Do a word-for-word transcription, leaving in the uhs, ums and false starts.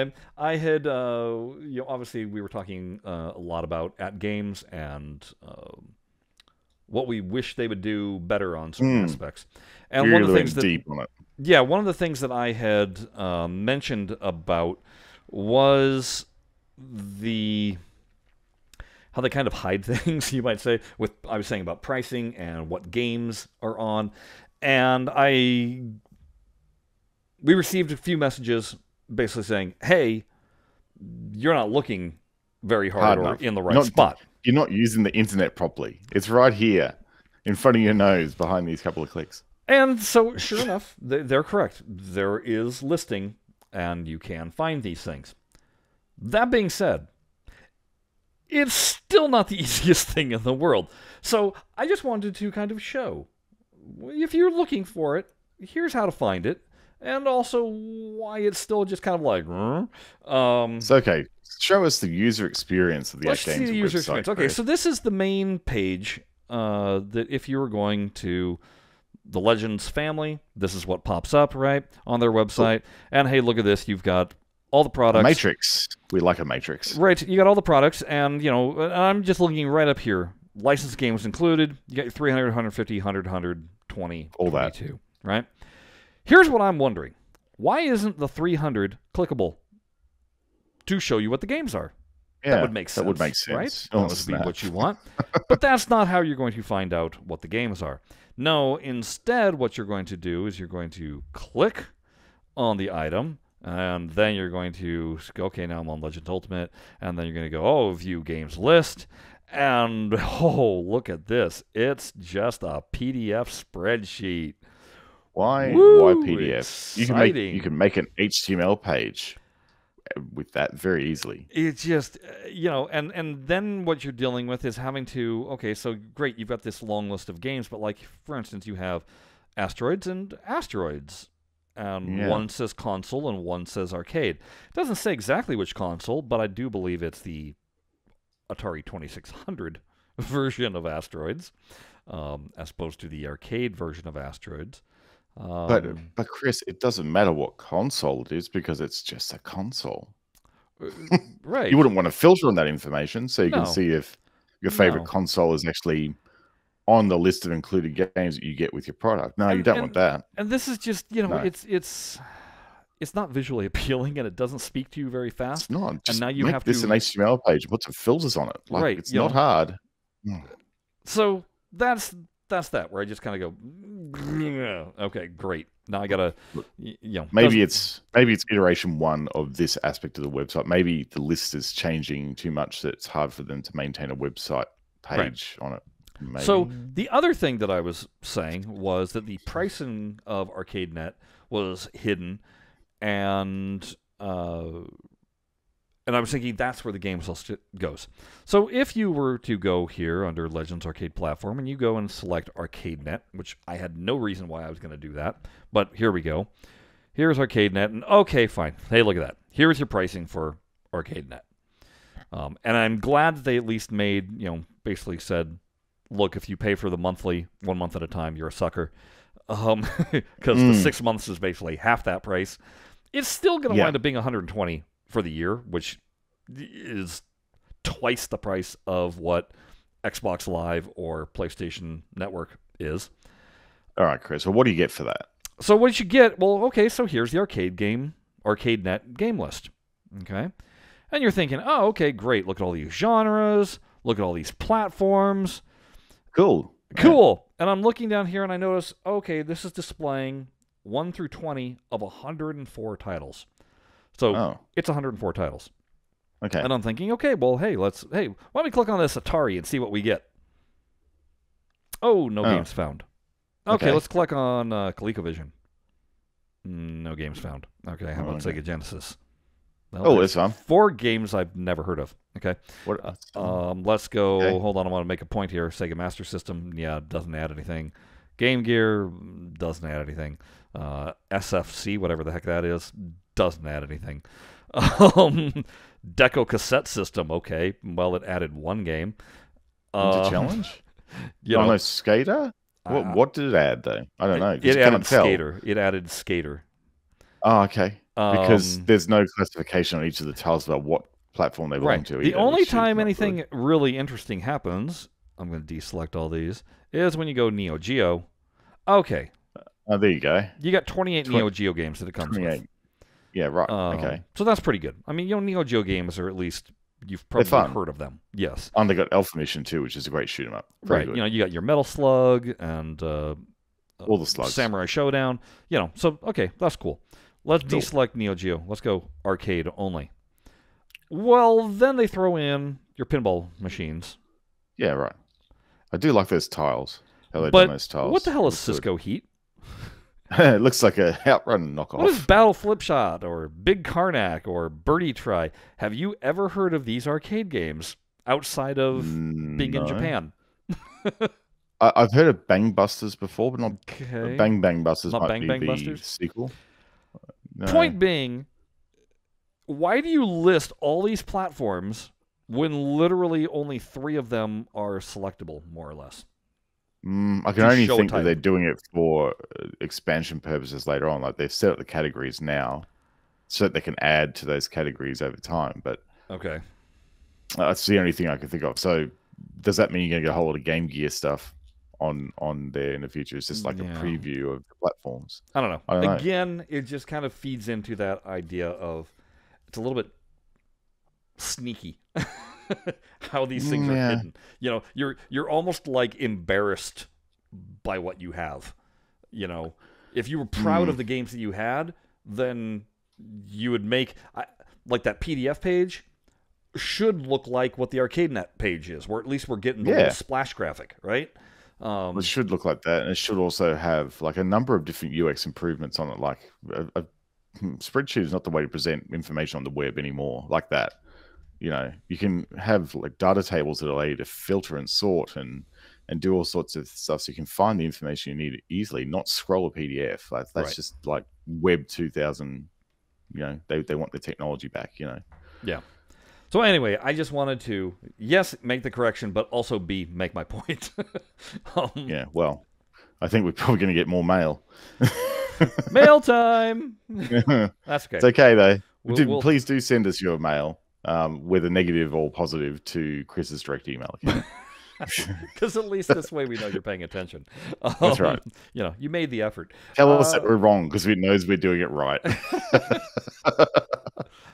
time. I had, uh, you know, obviously we were talking uh, a lot about AtGames and uh, what we wish they would do better on certain mm. aspects. And You're one of the things that, deep on it. yeah, one of the things that I had uh, mentioned about was the how they kind of hide things, you might say. With I was saying about pricing and what games are on, and I we received a few messages basically saying, "Hey, you're not looking very hard, hard or in the right not, spot. You're not using the internet properly. It's right here, in front of your nose, behind these couple of clicks." And so, sure enough, they're correct. There is listing, and you can find these things. That being said, it's still not the easiest thing in the world. So I just wanted to kind of show, if you're looking for it, here's how to find it, and also why it's still just kind of like, hmm? Um, it's okay. Show us the user experience of the let's see the user experience. Okay, so this is the main page uh, that if you were going to the Legends family, this is what pops up, right, on their website. Cool. And hey, look at this. You've got all the products. A matrix. We like a matrix. Right. You got all the products, and, you know, I'm just looking right up here. Licensed games included. You got your three hundred, one fifty, one hundred, one twenty, all twenty-two, that. Right? Here's what I'm wondering. Why isn't the three hundred clickable to show you what the games are? Yeah, that would make sense. That would make sense. Right? Oh, that would be what you want. But that's not how you're going to find out what the games are. No, instead, what you're going to do is you're going to click on the item, and then you're going to go, okay, now I'm on Legends Ultimate, and then you're going to go, oh, view games list, and oh, look at this. It's just a P D F spreadsheet. Why, Woo, why P D F? You can, make, you can make an H T M L page with that very easily. It's just, you know, and, and then what you're dealing with is having to, okay, so great, you've got this long list of games, but like, for instance, you have Asteroids and Asteroids. Um, yeah. One says console and one says arcade. It doesn't say exactly which console, but I do believe it's the Atari twenty-six hundred version of Asteroids, um, as opposed to the arcade version of Asteroids. Um, but, but Chris, it doesn't matter what console it is because it's just a console. Right. You wouldn't want to filter on that information so you no. can see if your favorite no. console is actually on the list of included games that you get with your product. No, and, you don't and, want that. And this is just, you know, no. it's it's it's not visually appealing, and it doesn't speak to you very fast. It's not. Just and now you make have this to... an H T M L page. Put some filters on it. Like, right. It's you not know, hard. So that's that's that. Where I just kind of go, okay, great. Now I gotta, you know, maybe doesn't... it's maybe it's iteration one of this aspect of the website. Maybe the list is changing too much that it's hard for them to maintain a website page right. on it. Maybe. So the other thing that I was saying was that the pricing of ArcadeNet was hidden, and uh, and I was thinking that's where the games list goes. So if you were to go here under Legends Arcade Platform and you go and select ArcadeNet, which I had no reason why I was going to do that, but here we go. Here's ArcadeNet, and okay, fine. Hey, look at that. Here's your pricing for ArcadeNet, um, and I'm glad that they at least made, you know, basically said, look, if you pay for the monthly, one month at a time, you're a sucker. Um, because mm. the six months is basically half that price. It's still going to yeah. wind up being one hundred twenty for the year, which is twice the price of what Xbox Live or PlayStation Network is. All right, Chris. So what do you get for that? So what you get, well, okay, so here's the arcade game, ArcadeNet game list. Okay. And you're thinking, oh, okay, great. Look at all these genres. Look at all these platforms. Cool. Cool. Yeah. And I'm looking down here and I notice, okay, this is displaying one through twenty of one hundred four titles. So oh. it's one hundred four titles. Okay. And I'm thinking, okay, well, hey, let's, hey, why don't we click on this Atari and see what we get? Oh, no oh. games found. Okay, okay, let's click on uh, ColecoVision. No games found. Okay, how about oh, Sega Genesis? Well, oh, it's on. Four games I've never heard of. Okay. What, um, let's go. Okay. Hold on. I want to make a point here. Sega Master System. Yeah, doesn't add anything. Game Gear doesn't add anything. Uh, S F C, whatever the heck that is, doesn't add anything. Um, Deco cassette system. Okay. Well, it added one game. Uh, a challenge? You know, on a Skater? Uh, what, what did it add, though? I don't know. It, it added Skater. Tell. It added Skater. Oh, okay. Um, because there's no classification on each of the tiles about what platform they belong right. to. Either, the only time anything good. really interesting happens, I'm going to deselect all these, is when you go Neo Geo. Okay. Oh, there you go. You got twenty-eight Tw- Neo Geo games that it comes with. Yeah, right. Um, okay. So that's pretty good. I mean, you know, Neo Geo games are at least... You've probably heard of them. Yes. And they got Alpha Mission too, which is a great shoot 'em up. Very right. Good. You know, you got your Metal Slug and uh, all the slugs. Samurai Showdown. You know, so okay, that's cool. Let's cool. deselect Neo Geo. Let's go arcade only. Well, then they throw in your pinball machines. Yeah, right. I do like those tiles. How they but done those tiles. What the hell is Cisco good. Heat? It looks like a Outrun knockoff. What is Battle Flip Shot or Big Karnak or Birdie Try? Have you ever heard of these arcade games outside of mm, being no. in Japan? I, I've heard of Bang Busters before, but not okay. Bang Bang Busters. Not might Bang be Bang the Busters sequel. No. Point being, why do you list all these platforms when literally only three of them are selectable, more or less? Mm, I can only think that they're doing it for expansion purposes later on. Like they've set up the categories now, so that they can add to those categories over time. But okay, uh, that's the only thing I can think of. So does that mean you're going to get a whole lot of Game Gear stuff on on there in the future? It's just like yeah. a preview of the platforms. I don't know. I don't Again, know. It just kind of feeds into that idea of it's a little bit sneaky. How these things yeah. are hidden. You know, you're you're almost like embarrassed by what you have. You know, if you were proud mm. of the games that you had, then you would make I, like that P D F page should look like what the ArcadeNet page is, where at least we're getting the yeah. little splash graphic, right? Um, it should look like that, and it should also have like a number of different U X improvements on it. Like a, a spreadsheet is not the way to present information on the web anymore, like that. You know, you can have like data tables that allow you to filter and sort and and do all sorts of stuff, so you can find the information you need easily, not scroll a P D F. Like that's right. just like Web two thousand. You know, they they want the technology back. You know. Yeah. So anyway, I just wanted to yes make the correction, but also b make my point. um, yeah. Well, I think we're probably going to get more mail. Mail time. That's okay. It's okay though. We'll, do, we'll... Please do send us your mail. Um, with a negative or positive to Chris's direct email account. Because at least this way we know you're paying attention. Um, That's right. You know, you made the effort. Tell uh, us that we're wrong because we knows we're doing it right.